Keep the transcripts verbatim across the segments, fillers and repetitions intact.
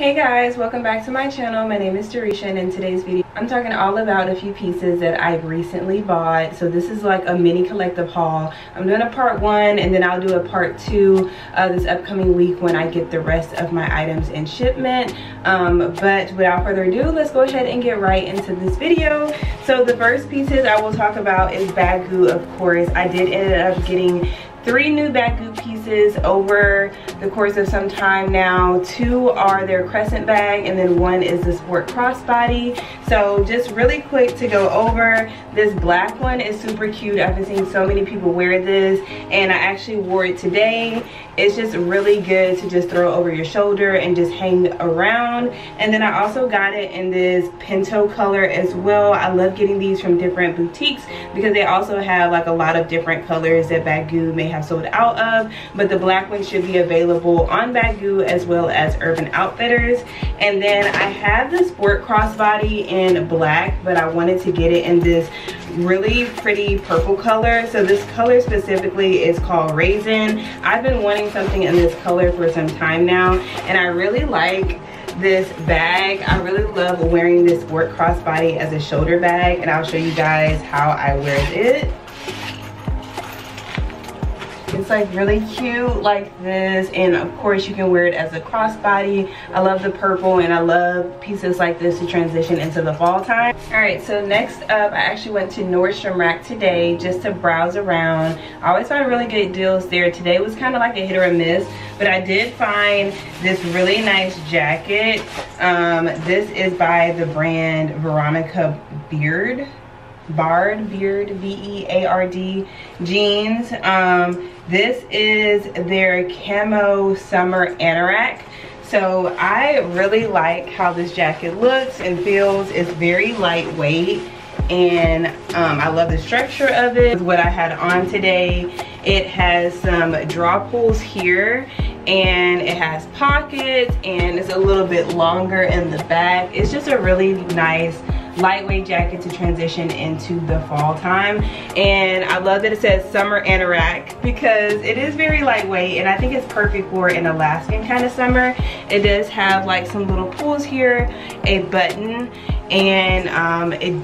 Hey guys, welcome back to my channel. My name is Derisha, and in today's video I'm talking all about a few pieces that I've recently bought. So this is like a mini collective haul. I'm doing a part one and then I'll do a part two uh, this upcoming week when I get the rest of my items in shipment. Um, but without further ado, let's go ahead and get right into this video. So the first pieces I will talk about is Baggu, of course. I did end up getting three new Baggu pieces over the course of some time now. Two are their crescent bag and then one is the sport crossbody. So just really quick to go over, this black one is super cute. I've been seeing so many people wear this and I actually wore it today. It's just really good to just throw over your shoulder and just hang around. And then I also got it in this pinto color as well. I love getting these from different boutiques because they also have like a lot of different colors that Baggu may have sold out of, but the black one should be available on Baggu as well as Urban Outfitters. And then I have the sport crossbody in black, but I wanted to get it in this really pretty purple color. So this color specifically is called Raisin. I've been wanting something in this color for some time now, and I really like this bag. I really love wearing this sport crossbody as a shoulder bag, and I'll show you guys how I wear it. It's like really cute like this, and of course you can wear it as a crossbody. I love the purple and I love pieces like this to transition into the fall time. Alright, so next up, I actually went to Nordstrom Rack today just to browse around. I always find really good deals there. Today was kind of like a hit or a miss, but I did find this really nice jacket. Um, this is by the brand Veronica Beard. Bard Beard, B E A R D jeans. Um, this is their camo summer anorak. So I really like how this jacket looks and feels. It's very lightweight, and um, I love the structure of it. This is what I had on today. It has some draw pulls here, and it has pockets, and it's a little bit longer in the back. It's just a really nice lightweight jacket to transition into the fall time, and I love that it says summer anorak because it is very lightweight, and I think it's perfect for an Alaskan kind of summer. It does have like some little pulls here, a button, and um, it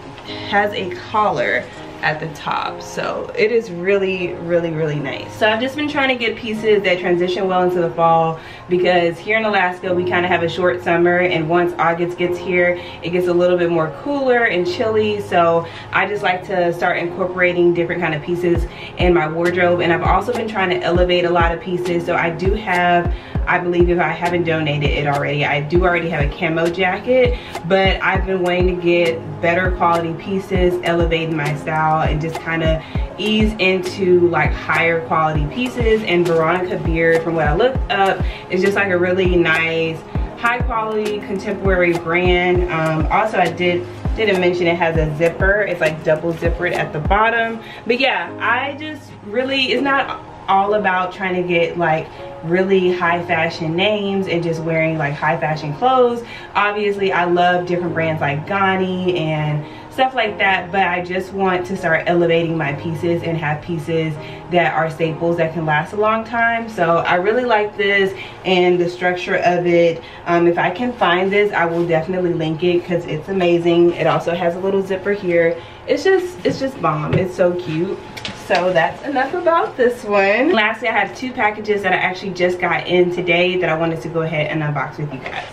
has a collar at the top, so it is really really really nice. So I've just been trying to get pieces that transition well into the fall because here in Alaska we kind of have a short summer, and once August gets here it gets a little bit more cooler and chilly. So I just like to start incorporating different kind of pieces in my wardrobe, and I've also been trying to elevate a lot of pieces. So I do have, I believe if I haven't donated it already, I do already have a camo jacket, but I've been wanting to get better quality pieces, elevate my style, and just kind of ease into like higher quality pieces. And Veronica Beard, from what I looked up, is just like a really nice, high quality, contemporary brand. Um, also, I did didn't mention it has a zipper. It's like double zippered at the bottom. But yeah, I just really, it's not all about trying to get like really high fashion names and just wearing like high fashion clothes. Obviously I love different brands like Ganni and stuff like that, but I just want to start elevating my pieces and have pieces that are staples that can last a long time. So I really like this and the structure of it. Um, if I can find this, I will definitely link it because it's amazing. It also has a little zipper here. It's just, it's just bomb. It's so cute. So that's enough about this one. Lastly, I have two packages that I actually just got in today that I wanted to go ahead and unbox with you guys.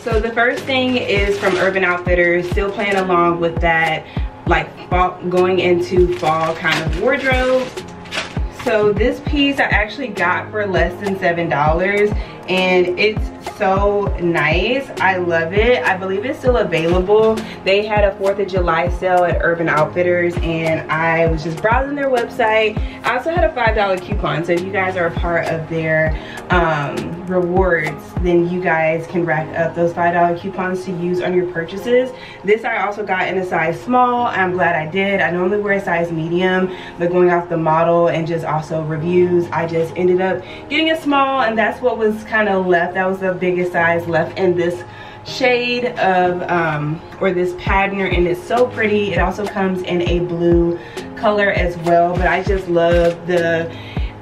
So the first thing is from Urban Outfitters, still playing along with that like fall, going into fall kind of wardrobe. So this piece I actually got for less than seven dollars, and it's so nice. I love it. I believe it's still available. They had a fourth of July sale at Urban Outfitters, and I was just browsing their website. I also had a five dollar coupon, so if you guys are a part of their um, rewards, then you guys can rack up those five dollar coupons to use on your purchases. This I also got in a size small. I'm glad I did. I normally wear a size medium, but going off the model and just also reviews, I just ended up getting a small, and that's what was kind of left. That was the biggest size left in this shade of um or this pattern, and it's so pretty. It also comes in a blue color as well, but I just love the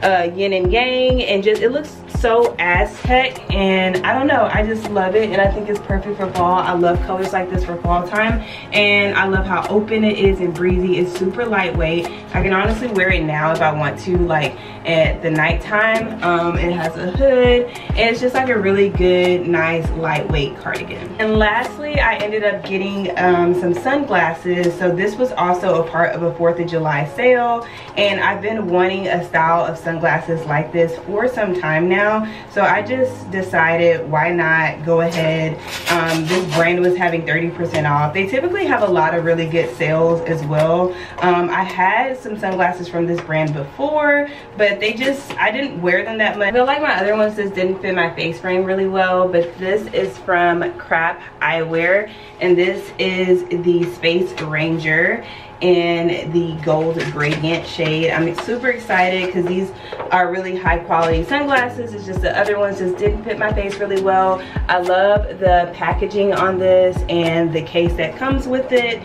uh yin and yang, and just it looks so Aztec, and I don't know, I just love it, and I think it's perfect for fall. I love colors like this for fall time, and I love how open it is and breezy. It's super lightweight. I can honestly wear it now if I want to, like at the nighttime. Um, it has a hood, and it's just like a really good, nice, lightweight cardigan. And lastly, I ended up getting um, some sunglasses. So this was also a part of a fourth of July sale, and I've been wanting a style of sunglasses like this for some time now. So I just decided, why not go ahead? Um, this brand was having thirty percent off. They typically have a lot of really good sales as well. Um, I had some sunglasses from this brand before, but they just, I didn't wear them that much. I feel like my other ones just didn't fit my face frame really well, but this is from Crap Eyewear, and this is the Space Ranger in the gold gradient shade. I'm super excited because these are really high quality sunglasses. It's just the other ones just didn't fit my face really well. I love the packaging on this and the case that comes with it.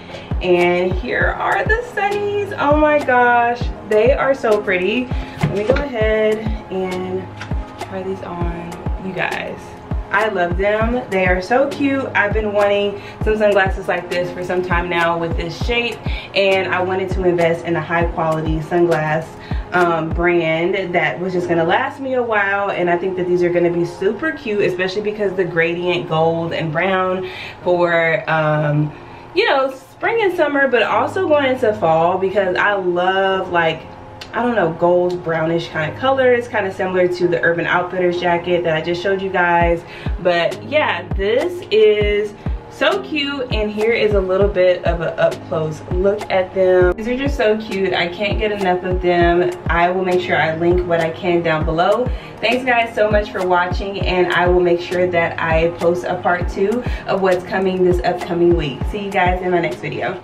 And here are the sunnies. Oh my gosh, they are so pretty. Let me go ahead and try these on, you guys. I love them. They are so cute. I've been wanting some sunglasses like this for some time now with this shape, and I wanted to invest in a high quality sunglass um, brand that was just gonna last me a while, and I think that these are gonna be super cute, especially because the gradient gold and brown for, um, you know, spring and summer, but also going into fall, because I love, like, I don't know, gold brownish kind of color. It's kind of similar to the Urban Outfitters jacket that I just showed you guys. But yeah, this is so cute, and here is a little bit of an up close look at them. These are just so cute. I can't get enough of them. I will make sure I link what I can down below. Thanks guys so much for watching, and I will make sure that I post a part two of what's coming this upcoming week. See you guys in my next video.